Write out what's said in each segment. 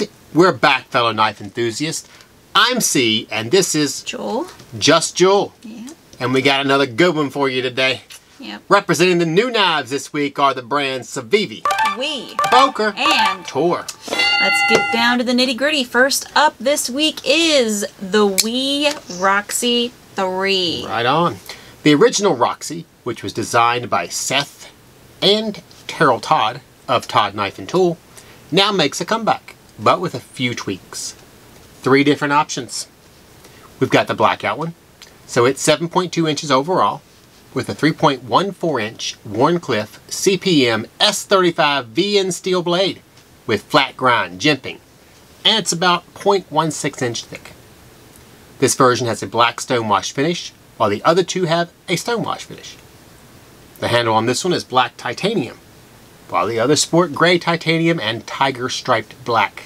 And we're back, fellow knife enthusiasts. I'm C, and this is Joel. Just Joel. Yeah. And we got another good one for you today. Yep. Representing the new knives this week are the brands Civivi, WE, Boker, and TOOR. Let's get down to the nitty gritty. First up this week is the WE Roxy 3. Right on. The original Roxy, which was designed by Seth and Terrell Todd of Todd Knife and Tool, now makes a comeback, but with a few tweaks. Three different options. We've got the blackout one, so it's 7.2 inches overall, with a 3.14 inch Warncliffe CPM S35VN steel blade with flat grind jimping, and it's about 0.16 inch thick. This version has a black stonewash finish, while the other two have a stonewash finish. The handle on this one is black titanium, while the others sport gray titanium and tiger striped black.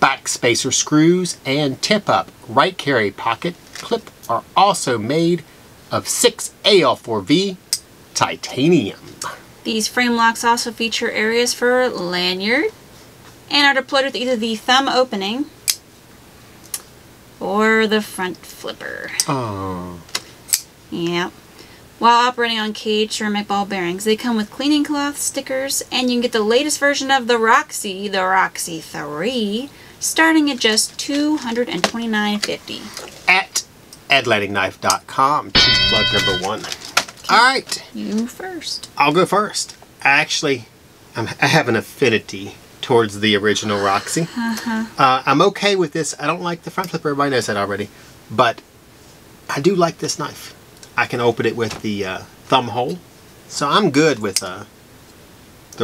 Back spacer screws and tip up right carry pocket clip are also made of 6AL4V titanium. These frame locks also feature areas for lanyard and are deployed with either the thumb opening or the front flipper. Oh. Yeah. While operating on cage ceramic ball bearings, they come with cleaning cloth, stickers, and you can get the latest version of the Roxy 3, starting at just $229.50. At atlanticknife.com. Plug number one. Okay. All right. You first. I'll go first. Actually, I have an affinity towards the original Roxy. I'm okay with this. I don't like the front flipper. Everybody knows that already. But I do like this knife. I can open it with the thumb hole. So I'm good with the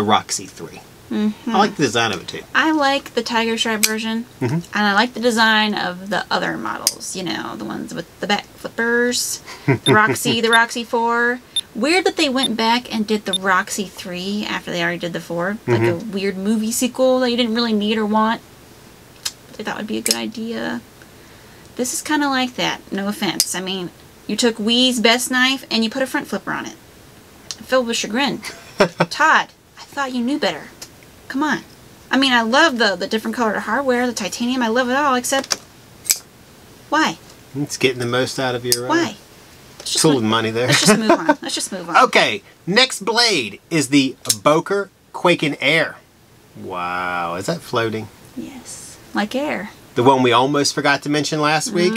Roxy 3. I like the design of it too. I like the tiger stripe version, and I like the design of the other models, you know, the ones with the back flippers, the Roxy, the Roxy 4. Weird that they went back and did the Roxy 3 after they already did the 4, like a weird movie sequel that you didn't really need or want. I thought would be a good idea. This is kind of like that, no offense. I mean, you took WE's best knife and you put a front flipper on it. I'm filled with chagrin. Todd, I thought you knew better. Come on. I mean, I love the different colored hardware, the titanium. I love it all, except why? It's getting the most out of your why? Tool and money there. Let's just move on. Let's just move on. Okay. Next blade is the Boker Kwaiken Air. Wow. Is that floating? Yes. Like air. The one we almost forgot to mention last week?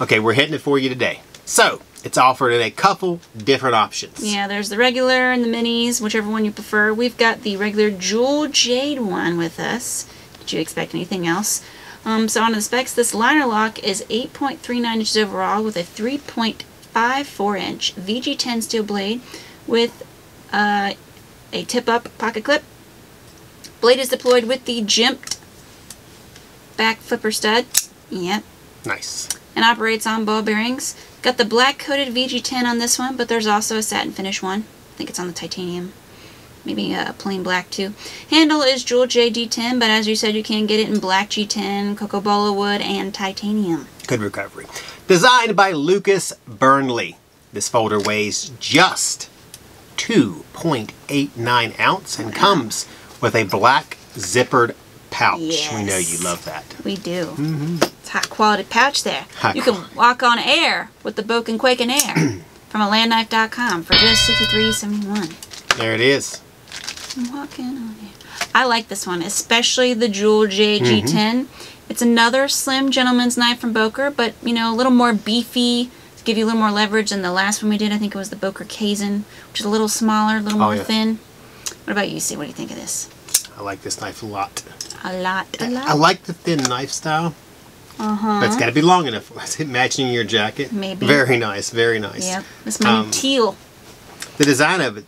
Okay. We're hitting it for you today. So, it's offered in a couple different options. Yeah, there's the regular and the minis, whichever one you prefer. We've got the regular jewel jade one with us. Did you expect anything else? So on the specs, this liner lock is 8.39 inches overall with a 3.54 inch VG10 steel blade with a tip-up pocket clip. Blade is deployed with the jimped back flipper stud. Yep. Nice. And operates on ball bearings. Got the black coated VG10 on this one, but there's also a satin finish one. I think it's on the titanium. Maybe a plain black too. Handle is jewel JD10, but as you said, you can get it in black G10, cocoa bola wood, and titanium. Good recovery. Designed by Lucas Burnley. This folder weighs just 2.89 ounce and comes with a black zippered pouch. Yes. We know you love that. We do. It's high quality pouch there. You can walk on air with the Boker Kwaiken Air from atlanticknife.com for just $63.71. There it is. I'm walking on air. I like this one, especially the jewel JG10. It's another slim gentleman's knife from Boker, but you know, a little more beefy to give you a little more leverage than the last one we did. I think it was the Boker Kaizen, which is a little smaller, a little more thin. What about you, C? What do you think of this? I like this knife a lot. I like the thin knife style. But it's got to be long enough. Is it matching your jacket? Maybe. Very nice, very nice. Yeah, this might be teal. The design of it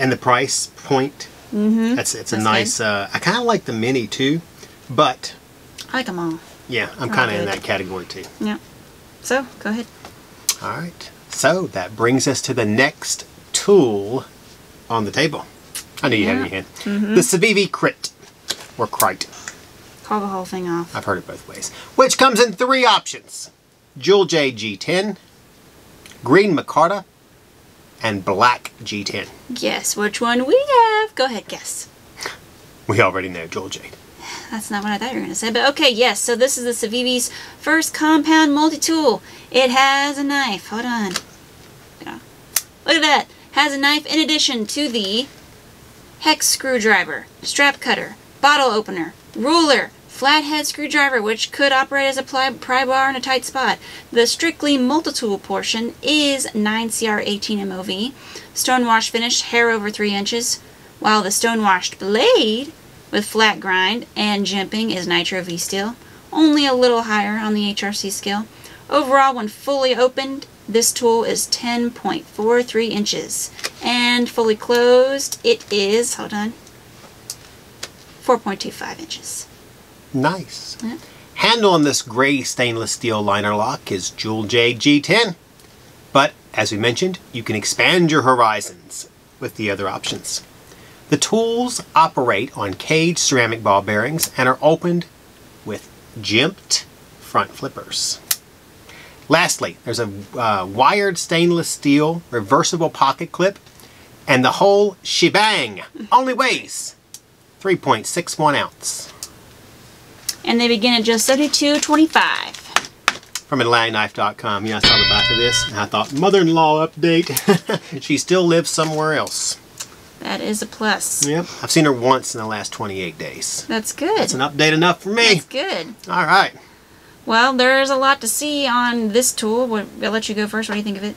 and the price point. That's a nice. I kind of like the mini too, but I like them all. Yeah, I'm kind of in that category too. Yeah. So go ahead. All right. So that brings us to the next tool on the table. I knew you had it in your hand. The Civivi Crit. Or Crit. Call the whole thing off. I've heard it both ways. Which comes in three options. Jewel J G10, green micarta, and black G10. Guess which one we have. Go ahead, guess. We already know Jewel Jade. That's not what I thought you were going to say, but okay, yes. So this is the Civivi's first compound multi-tool. It has a knife. Hold on. Yeah. Look at that. Has a knife in addition to the hex screwdriver, strap cutter, bottle opener, ruler, flathead screwdriver, which could operate as a pry bar in a tight spot. The strictly multi-tool portion is 9Cr18Mov, stonewash finish, hair over 3 inches, while the stonewashed blade with flat grind and jimping is Nitro V steel, only a little higher on the HRC scale. Overall, when fully opened, this tool is 10.43 inches, and fully closed, it is, hold on, 4.25 inches. Nice. Yeah. Handle on this gray stainless steel liner lock is Jewel JD10, but as we mentioned, you can expand your horizons with the other options. The tools operate on cage ceramic ball bearings and are opened with jimped front flippers. Lastly, there's a wired stainless steel reversible pocket clip, and the whole shebang only weighs 3.61 ounce. And they begin at just $32.25. From atlanticknife.com. Yeah, I saw the back of this, and I thought, mother-in-law update. She still lives somewhere else. That is a plus. Yep. I've seen her once in the last 28 days. That's good. That's an update enough for me. That's good. All right. Well, there's a lot to see on this tool. I'll let you go first. What do you think of it?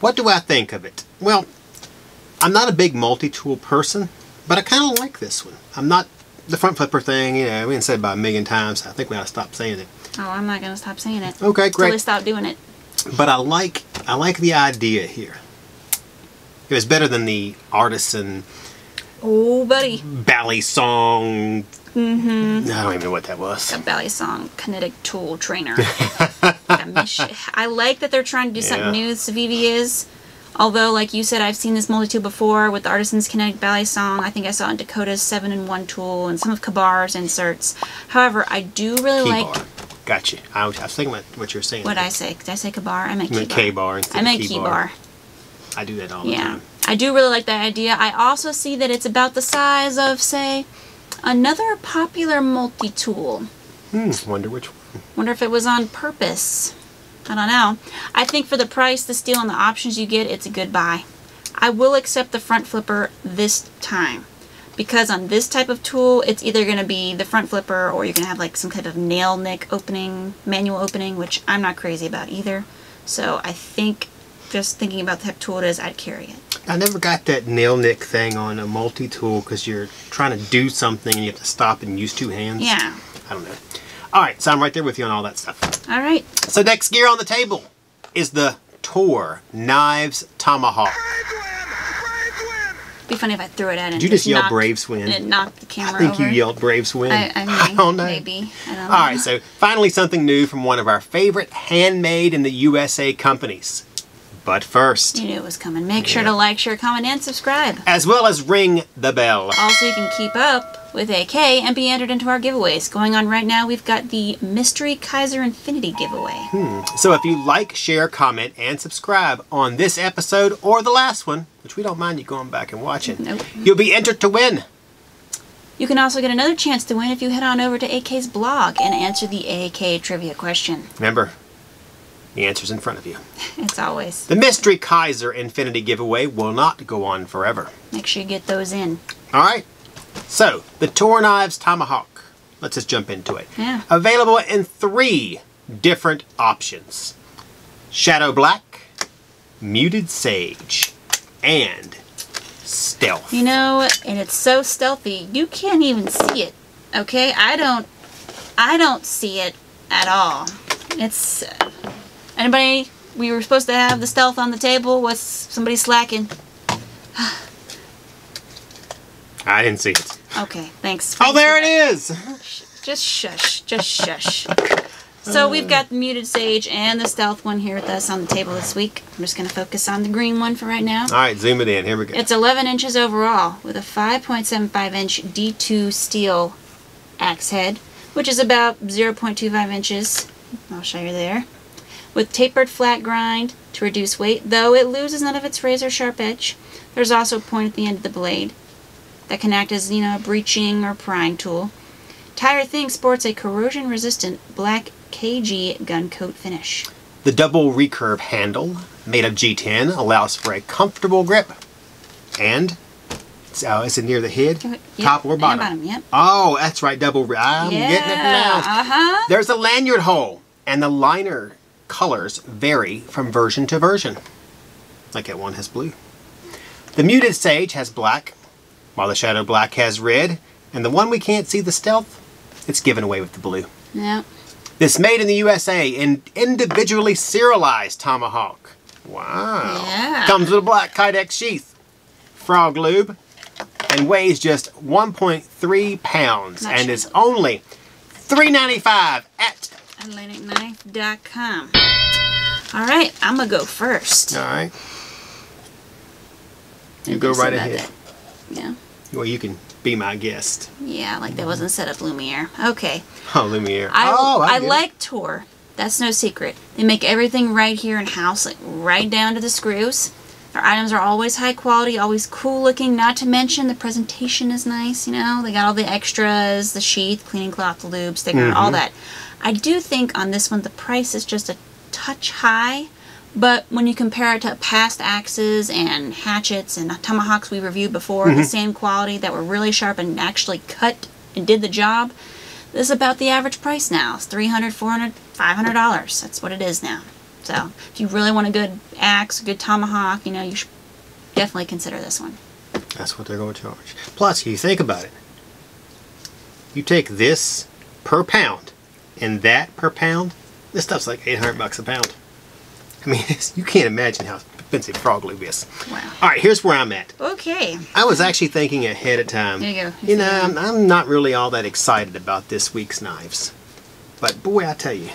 What do I think of it? Well, I'm not a big multi-tool person, but I kind of like this one. I'm not the front flipper thing. You know, we didn't say it about a million times. I think we ought to stop saying it. Oh, I'm not going to stop saying it. Okay, great. Until we stop doing it. But I like the idea here. It was better than the Artisan. Oh, buddy. Balisong. Mm-hmm. I don't even know what that was. The Balisong Kinetic Tool Trainer. I like that they're trying to do something new. Civivi is, although like you said, I've seen this multi-tool before with the Artisan's Kinetic Balisong. I think I saw it in Dakota's 7-in-1 tool and some of KA-BAR's inserts. However, I do really like. Gotcha. I was thinking what you were saying. What I say? Did I say KA-BAR? I meant KA-BAR. I meant KA-BAR. I do that all the time. I do really like that idea. I also see that it's about the size of, say, another popular multi-tool. Wonder which one. Wonder if it was on purpose. I don't know. I think for the price, the steel, and the options you get, it's a good buy. I will accept the front flipper this time, because on this type of tool, it's either going to be the front flipper or you're going to have like some type of nail nick opening, manual opening, which I'm not crazy about either. So I think just thinking about the type of tool it is, I'd carry it. I never got that nail nick thing on a multi-tool because you're trying to do something and you have to stop and use two hands. Yeah. I don't know. All right, so I'm right there with you on all that stuff. All right. So next gear on the table is the TOOR Knives Tomahawk. It'd be funny if I threw it at it. Did you just yell Braves win? And it knocked the camera over. I think you yelled Braves win. I don't know. Maybe. I don't know. All right, so finally something new from one of our favorite handmade in the USA companies. But first, you knew it was coming. Make sure to like, share, comment, and subscribe. As well as ring the bell. Also, you can keep up with AK and be entered into our giveaways. Going on right now, we've got the Mystery Kizer Infinity giveaway. So if you like, share, comment, and subscribe on this episode or the last one, which we don't mind you going back and watching, you'll be entered to win. You can also get another chance to win if you head on over to AK's blog and answer the AK trivia question. Remember, the answer's in front of you. It's always. The Mystery Kizer Infinity giveaway will not go on forever. Make sure you get those in. All right. So, the TOOR Knives Tomahawk. Let's just jump into it. Yeah. Available in 3 different options. Shadow Black, Muted Sage, and Stealth. You know, and it's so stealthy, you can't even see it. Okay? I don't see it at all. It's... Anybody? We were supposed to have the stealth on the table. What's somebody slacking? I didn't see it. Okay, thanks. Oh, there it is! Just shush. Just shush. So we've got the Muted Sage and the stealth one here with us on the table this week. I'm just going to focus on the green one for right now. All right, zoom it in. Here we go. It's 11 inches overall with a 5.75 inch D2 steel axe head, which is about 0.25 inches. I'll show you there. With tapered flat grind to reduce weight, though it loses none of its razor sharp edge. There's also a point at the end of the blade that can act as, you know, a breaching or prying tool. Entire thing sports a corrosion-resistant black KG gun coat finish. The double recurve handle, made of G10, allows for a comfortable grip. And, is it near the head? Yep. Top or bottom? And bottom, yep. Oh, that's right, double, I'm getting it now. Uh-huh. There's a lanyard hole, and the liner colors vary from version to version. Like that one has blue. The muted sage has black, while the shadow black has red, and the one we can't see, the stealth, it's given away with the blue. Yeah. This made in the USA and individually serialized Tomahawk. Wow. Yeah. Comes with a black Kydex sheath, frog lube, and weighs just 1.3 pounds and is only $3.95 at atlanticknife.com. All right, I'm going to go first. All right. You go right ahead. That. Yeah. Well, you can be my guest. Yeah, like that wasn't set up Lumiere. Okay. Oh, Lumiere. I like TOOR. That's no secret. They make everything right here in house, like right down to the screws. Their items are always high quality, always cool looking, not to mention the presentation is nice, you know. They got all the extras, the sheath, cleaning cloth, lube, sticker, all that. I do think on this one the price is just a touch high. But when you compare it to past axes and hatchets and tomahawks we reviewed before, the same quality that were really sharp and actually cut and did the job, this is about the average price now. It's $300, $400, $500. That's what it is now. So if you really want a good axe, a good tomahawk, you know, you should definitely consider this one. That's what they're going to charge. Plus, you think about it. You take this per pound and that per pound, this stuff's like 800 bucks a pound. I mean, you can't imagine how expensive frog lube is. Wow. All right, here's where I'm at. Okay. I was actually thinking ahead of time. There you go. You know, I'm not really all that excited about this week's knives. But boy, I tell you,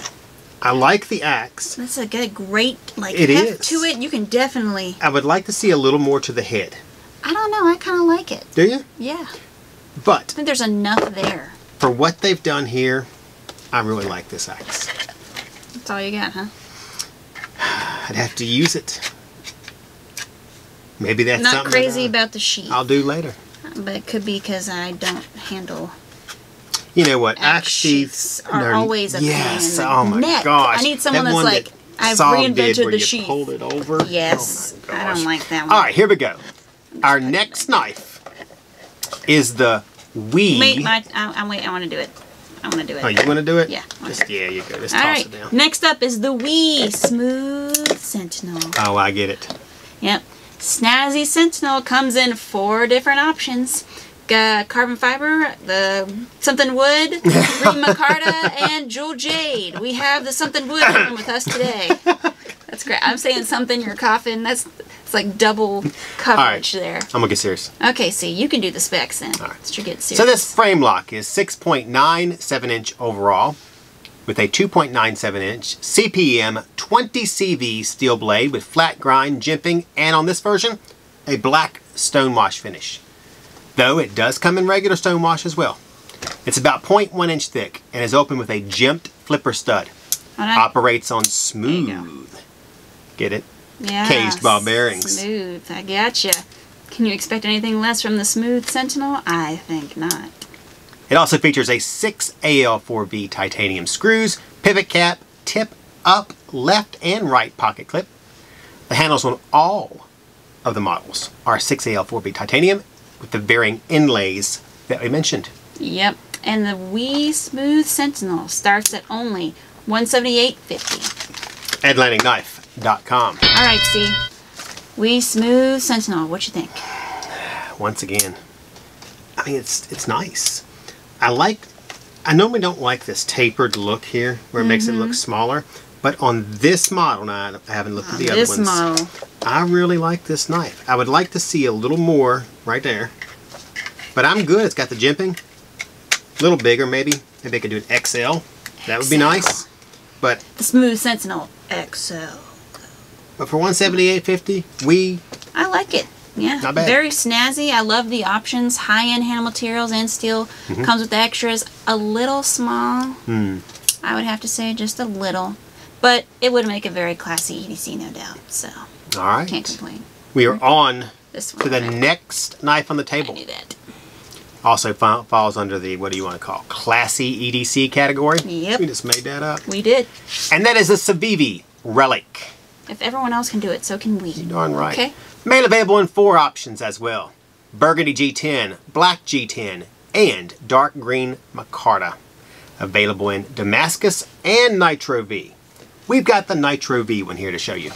I like the axe. That's a great, like, heft to it. You can definitely... I would like to see a little more to the head. I don't know. I kind of like it. Do you? Yeah. But... I think there's enough there. For what they've done here, I really like this axe. That's all you got, huh? I'd have to use it. Maybe that's something. Not crazy about the sheath. I'll do later. But it could be because I don't handle. You know what? Axe sheaths are always a pain. Yes. Oh my gosh. I need someone that's like, I've reinvented the sheath. Pulled it over. Yes. Oh I don't like that one. All right, here we go. Our next knife is the WE. Wait, I want to do it. I want to do it. Oh, you want to do it? Yeah. Just, yeah, you go. Just toss it down. Next up is the WE Smooth Sentinel. Oh, I get it. Yep. Snazzy Sentinel comes in 4 different options. Got carbon fiber, the something wood, green micarta, and jewel jade. We have the something wood coming with us today. That's great. I'm saying something, you're coughing. It's like double coverage there. I'm going to get serious. Okay, so you can do the specs then. All right. So you're getting serious. So this frame lock is 6.97 inch overall with a 2.97 inch CPM 20 CV steel blade with flat grind, jimping, and on this version, a black stonewash finish. Though it does come in regular stonewash as well. It's about 0.1 inch thick and is open with a jimped flipper stud. Operates on smooth. Get it? Yeah. Caged ball bearings. Smooth. I gotcha. Can you expect anything less from the Smooth Sentinel? I think not. It also features a 6AL4B titanium screws, pivot cap, tip up, left and right pocket clip. The handles on all of the models are 6AL4B titanium with the varying inlays that we mentioned. Yep. And the WE Smooth Sentinel starts at only $178.50. atlanticknife.com. All right, see. WE Smooth Sentinel. What you think? Once again, I mean, it's nice. I normally don't like this tapered look here where it makes it look smaller, but on this model, now I haven't looked at the other ones. This model. I really like this knife. I would like to see a little more right there, but I'm good. It's got the jimping. A little bigger, maybe. Maybe I could do an XL. That would be nice. But the Smooth Sentinel XL. But for $178.50, I like it. Yeah, not bad. Very snazzy. I love the options. High-end handle materials and steel. Comes with the extras. A little small. I would have to say just a little, but it would make a very classy EDC, no doubt. So all right, can't complain. We are on to the next knife on the table. I knew that. Also falls under the, what do you want to call, classy EDC category? Yep. We just made that up. We did. And that is the Civivi Relic. If everyone else can do it, so can we. You're darn right. Okay. Made available in 4 options as well. Burgundy G10, Black G10, and Dark Green Micarta. Available in Damascus and Nitro V. We've got the Nitro V one here to show you.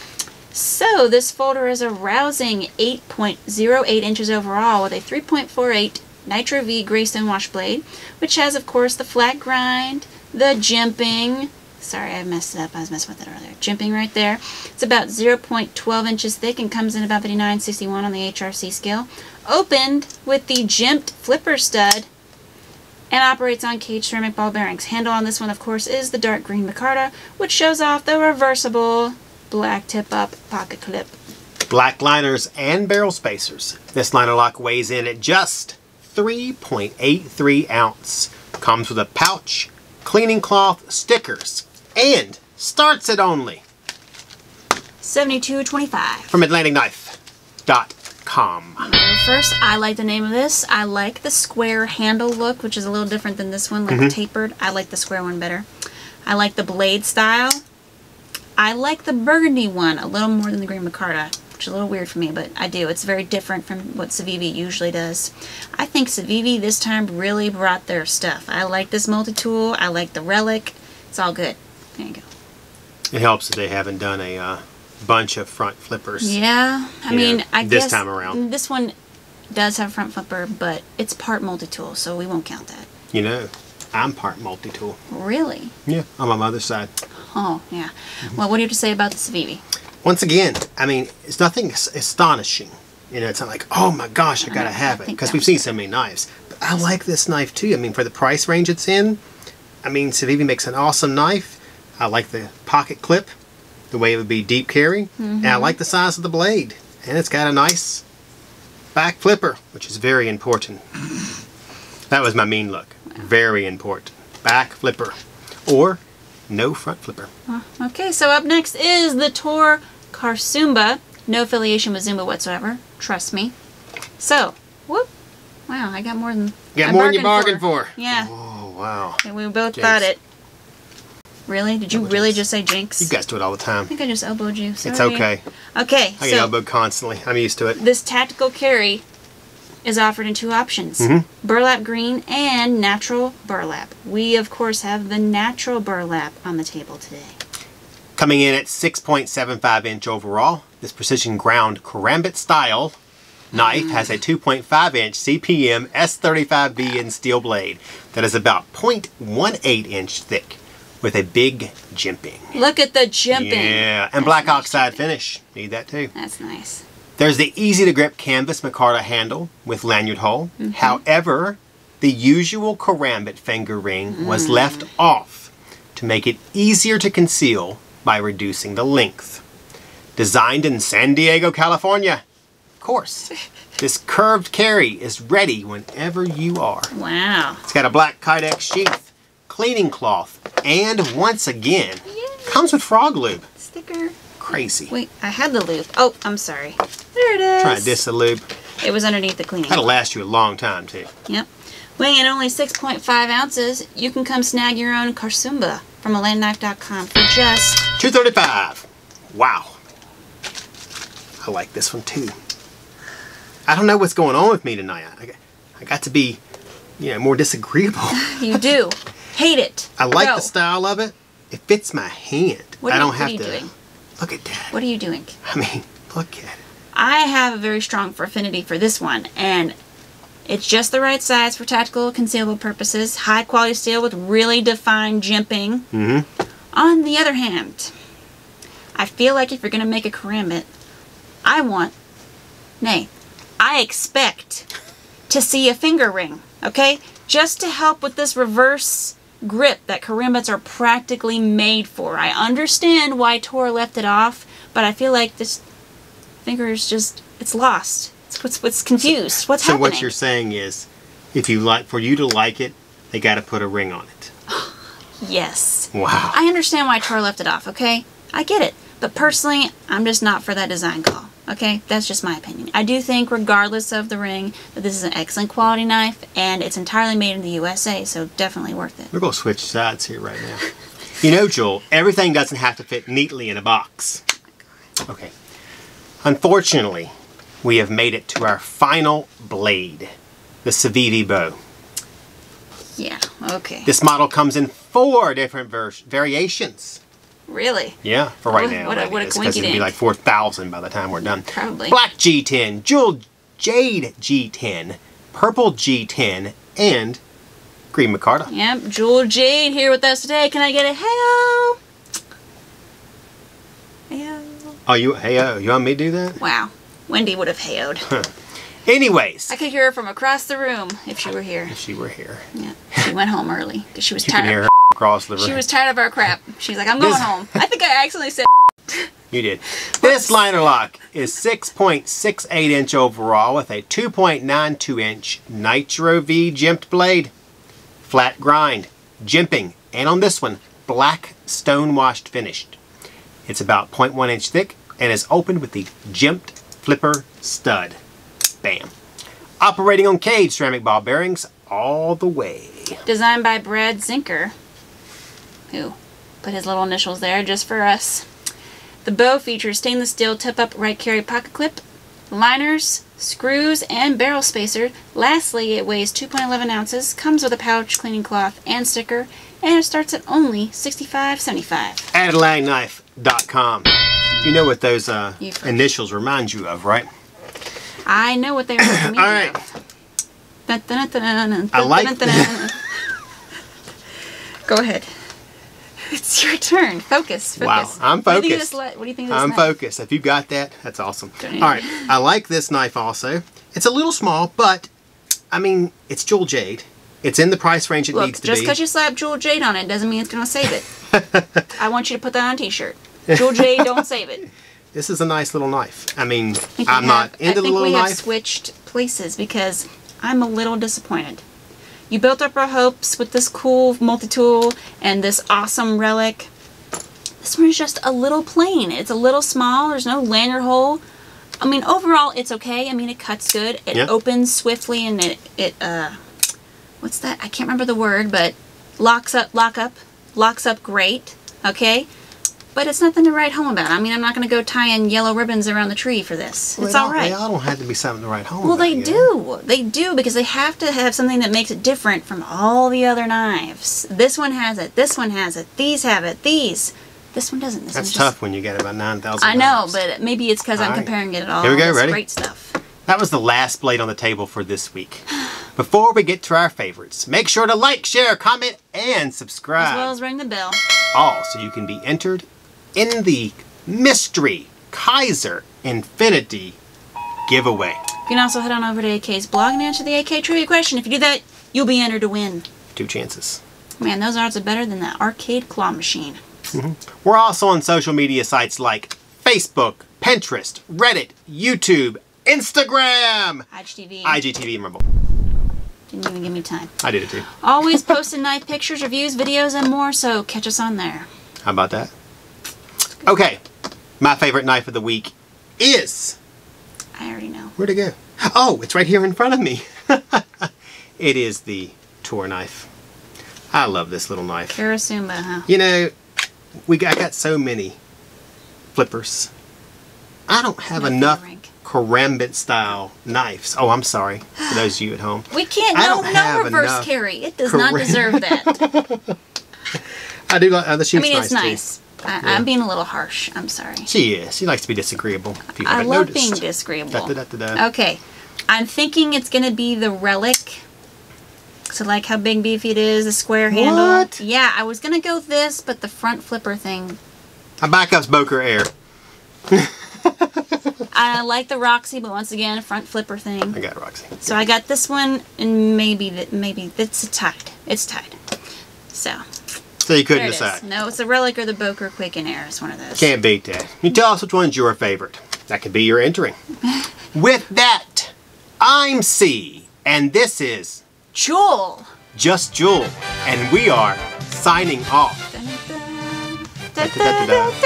So this folder is a rousing 8.08 inches overall with a 3.48 Nitro V Greystone wash blade, which has, of course, the flat grind, the jimping. Sorry, I messed it up. I was messing with it earlier. Jimping right there. It's about 0.12 inches thick and comes in about 5961 on the HRC scale. Opened with the jimped flipper stud and operates on cage ceramic ball bearings. Handle on this one, of course, is the dark green micarta, which shows off the reversible black tip-up pocket clip. Black liners and barrel spacers. This liner lock weighs in at just 3.83 ounce. Comes with a pouch, cleaning cloth, stickers, and starts at only $72.25 from atlanticknife.com. First, I like the name of this. I like the square handle look, which is a little different than this one, like tapered. I like the square one better. I like the blade style. I like the burgundy one a little more than the green micarta, which is a little weird for me, but I do. It's very different from what Civivi usually does. I think Civivi this time really brought their stuff. I like this multi-tool. I like the Relic. It's all good. There you go. It helps that they haven't done a bunch of front flippers. Yeah. I mean, I guess this time around. This one does have a front flipper, but it's part multi-tool, so we won't count that. You know, I'm part multi-tool. Really? Yeah, on my mother's side. Oh, yeah. Well, what do you have to say about the Civivi? Once again, I mean, it's nothing astonishing. You know, it's not like, oh my gosh, I gotta have it, because we've seen so many knives. But I like this knife too. I mean, for the price range it's in, I mean, Civivi makes an awesome knife. I like the pocket clip, the way it would be deep carry, and I like the size of the blade. And it's got a nice back flipper, which is very important. That was my mean look. Very important. Back flipper, or no front flipper. Okay, so up next is the TOOR Kar-Sumba. No affiliation with Zumba whatsoever. Trust me. So, whoop. Wow, I got more than you bargained for. Yeah. Oh, wow. And we both thought it. Really? Did you really just say jinx? You guys do it all the time. I think I just elbowed you. Sorry. It's okay. Okay. I get elbowed constantly. I'm used to it. This tactical carry is offered in 2 options, burlap green and natural burlap. We, of course, have the natural burlap on the table today. Coming in at 6.75 inch overall, this precision ground karambit style knife has a 2.5 inch CPM S35VN steel blade that is about 0.18 inch thick with a big jimping. Look at the jimping. Yeah, and that's black oxide finish. Need that too. That's nice. There's the easy-to-grip canvas micarta handle with lanyard hole. However, the usual karambit finger ring was left off to make it easier to conceal by reducing the length. Designed in San Diego, California. Of course. This curved carry is ready whenever you are. Wow. It's got a black Kydex sheath, cleaning cloth, and once again, comes with frog lube. Sticker. Crazy. Wait, I had the loop. Oh, I'm sorry. There it is. Try this loop. It was underneath the cleaning. That'll last you a long time, too. Yep. Weighing in only 6.5 ounces, you can come snag your own Kar-Sumba from atlanticknife.com for just $235. Wow. I like this one, too. I don't know what's going on with me tonight. I got to be, you know, more disagreeable. You do. Hate it. I like the style of it. It fits my hand. What I don't have to... Doing? Look at that. What are you doing? I mean, look at it. I have a very strong affinity for this one, and it's just the right size for tactical concealable purposes. High quality steel with really defined jimping. On the other hand, I feel like if you're going to make a karambit, I expect to see a finger ring, okay? Just to help with this reverse grip that karambits are practically made for. I understand why TOOR left it off, but I feel like this finger is just, it's lost. It's confused. What's happening? So what you're saying is, if you like, for you to like it, they got to put a ring on it. Yes. Wow. I understand why TOOR left it off, okay? I get it. But personally, I'm just not for that design call. Okay, that's just my opinion. I do think, regardless of the ring, that this is an excellent quality knife, and it's entirely made in the USA, so definitely worth it. We're going to switch sides here right now. You know, Joel, everything doesn't have to fit neatly in a box. Okay. Unfortunately, we have made it to our final blade, the Civivi bow. Yeah, okay. This model comes in 4 different variations. Really? Yeah, for right now. What a coinky it'll be like 4,000 by the time we're done. Probably. Black G10, Jewel Jade G10, Purple G10, and Green Micarta. Yep, Jewel Jade here with us today. Can I get a hey-o? Hey-o. Oh, you hey-o. You want me to do that? Wow. Wendy would have hey-o'd. Huh. Anyways. I could hear her from across the room if she were here. If she were here. Yeah, she went home early because she was tired. You could hear her. Across the room. She was tired of our crap. She's like, I'm going home. I think I accidentally said You did. This liner lock is 6.68 inch overall with a 2.92 inch Nitro V jimped blade. Flat grind, jimping, and on this one, black stone washed finished. It's about 0.1 inch thick and is opened with the jimped flipper stud. Bam. Operating on cage ceramic ball bearings all the way. Designed by Brad Zinker, who put his little initials there just for us. The bow features stainless steel tip-up right carry pocket clip, liners, screws, and barrel spacer. Lastly, it weighs 2.11 ounces, comes with a pouch, cleaning cloth, and sticker, and it starts at only $65.75. atlanticknife.com. You know what those initials remind you of, right? I know what they remind me All right. of. I like Go ahead. It's your turn. Focus. Wow, I'm focused. What do you think of this knife? I'm focused. If you got that, that's awesome. All right, I like this knife also. It's a little small, but I mean, it's Jewel Jade. It's in the price range it needs to be. Just because you slap Jewel Jade on it doesn't mean it's going to save it. I want you to put that on a t-shirt. Jewel Jade, don't save it. This is a nice little knife. I mean, I'm not into the little knife. I think we have switched places because I'm a little disappointed. You built up our hopes with this cool multi-tool and this awesome relic. This one is just a little plain. It's a little small. There's no lanyard hole. I mean, overall, it's okay. I mean, it cuts good. It opens swiftly and it what's that? I can't remember the word, but locks up great. Okay. But it's nothing to write home about. I mean, I'm not going to go tying yellow ribbons around the tree for this. Well, it's all right. They all don't have to be something to write home about. Well, they do. They do because they have to have something that makes it different from all the other knives. This one has it. This one has it. These have it. These. This one doesn't. This That's tough when you get about 9,000. I know, but maybe it's because I'm comparing it at all. Here we go. Ready? Great stuff. That was the last blade on the table for this week. Before we get to our favorites, make sure to like, share, comment, and subscribe. As well as ring the bell. All so you can be entered in the mystery Kizer Infinity giveaway. You can also head on over to AK's blog and answer the AK trivia question. If you do that, you'll be entered to win. 2 chances. Man, those odds are better than that arcade claw machine. We're also on social media sites like Facebook, Pinterest, Reddit, YouTube, Instagram, IGTV, and Rumble. Didn't even give me time. I did it too. Always posting knife pictures, reviews, videos, and more, so catch us on there. How about that? Okay, my favorite knife of the week is... I already know. Where'd it go? Oh, it's right here in front of me. It is the TOOR knife. I love this little knife. Karasumba, huh? You know, I got so many flippers. I don't have enough... Karambit style knives. Oh, I'm sorry for those of you at home. We can't no reverse carry. It does not deserve that. I do like the sheep's nice. I mean, it's nice. I'm being a little harsh. I'm sorry. She is. She likes to be disagreeable. I love being disagreeable. Da, da, da, da, da. Okay, I'm thinking it's gonna be the Relic. So like how big beefy it is, a square handle. What? Yeah, I was gonna go this, but the front flipper thing. My backup's Boker Air. I like the Roxy, but once again, front flipper thing. I got Roxy. So I got this one, and maybe it's tied. It's tied. So you couldn't decide. No, it's a Relic or the Boker Kwaiken Air. It's one of those. Can't beat that. You tell us which one's your favorite. That could be your entering. With that, I'm C, and this is Jewel. Just Jewel, and we are signing off. Dun, dun, dun, dun, dun, dun, dun.